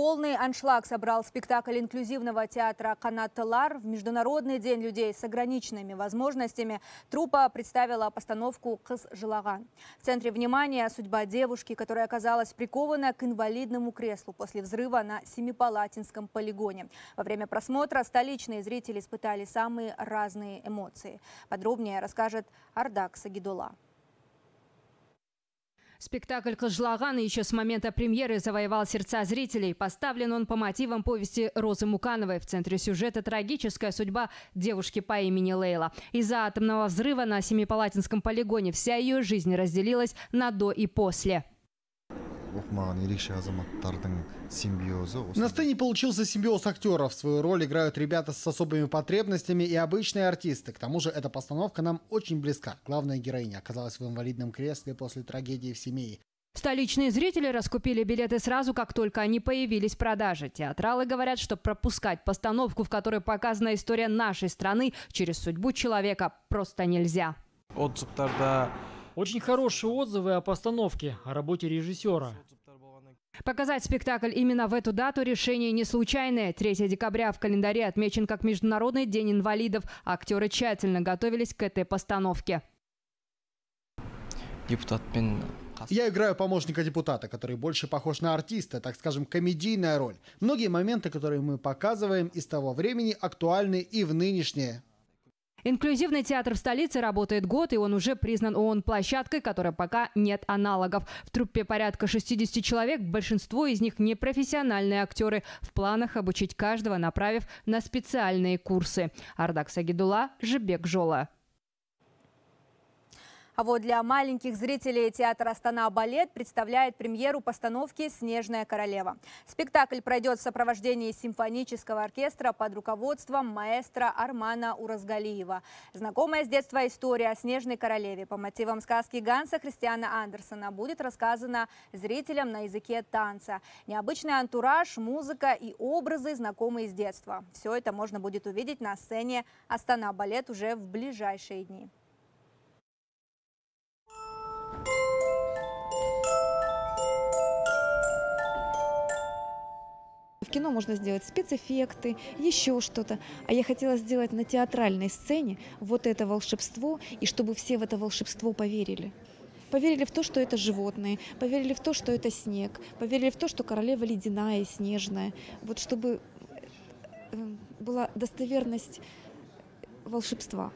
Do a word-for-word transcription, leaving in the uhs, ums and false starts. Полный аншлаг собрал спектакль инклюзивного театра «Қанаттылар». В Международный день людей с ограниченными возможностями труппа представила постановку «Кыз-Жылаған». В центре внимания судьба девушки, которая оказалась прикована к инвалидному креслу после взрыва на Семипалатинском полигоне. Во время просмотра столичные зрители испытали самые разные эмоции. Подробнее расскажет Ардак Сагидулла. Спектакль «Кыз-Жылаған» еще с момента премьеры завоевал сердца зрителей. Поставлен он по мотивам повести Розы Мукановой. В центре сюжета трагическая судьба девушки по имени Лейла. Из-за атомного взрыва на Семипалатинском полигоне вся ее жизнь разделилась на «до» и «после». На сцене получился симбиоз актеров. Свою роль играют ребята с особыми потребностями и обычные артисты. К тому же эта постановка нам очень близка. Главная героиня оказалась в инвалидном кресле после трагедии в семье. Столичные зрители раскупили билеты сразу, как только они появились в продаже. Театралы говорят, что пропускать постановку, в которой показана история нашей страны через судьбу человека, просто нельзя. Отзыв тогда... Очень хорошие отзывы о постановке, о работе режиссера. Показать спектакль именно в эту дату решение не случайное. третьего декабря в календаре отмечен как Международный день инвалидов. Актеры тщательно готовились к этой постановке. Я играю помощника депутата, который больше похож на артиста, так скажем, комедийная роль. Многие моменты, которые мы показываем из того времени, актуальны и в нынешнее. Инклюзивный театр в столице работает год, и он уже признан ООН площадкой, которой пока нет аналогов. В труппе порядка шестидесяти человек, большинство из них непрофессиональные актеры. В планах обучить каждого, направив на специальные курсы. Ардак Сагидулла, Жибек Жола. А вот для маленьких зрителей театр «Астана-балет» представляет премьеру постановки «Снежная королева». Спектакль пройдет в сопровождении симфонического оркестра под руководством маэстро Армана Уразгалиева. Знакомая с детства история о «Снежной королеве» по мотивам сказки Ганса Христиана Андерсена будет рассказана зрителям на языке танца. Необычный антураж, музыка и образы, знакомые с детства. Все это можно будет увидеть на сцене «Астана-балет» уже в ближайшие дни. В кино можно сделать спецэффекты, еще что-то. А я хотела сделать на театральной сцене вот это волшебство, и чтобы все в это волшебство поверили. Поверили в то, что это животные, поверили в то, что это снег, поверили в то, что королева ледяная, снежная. Вот чтобы была достоверность волшебства.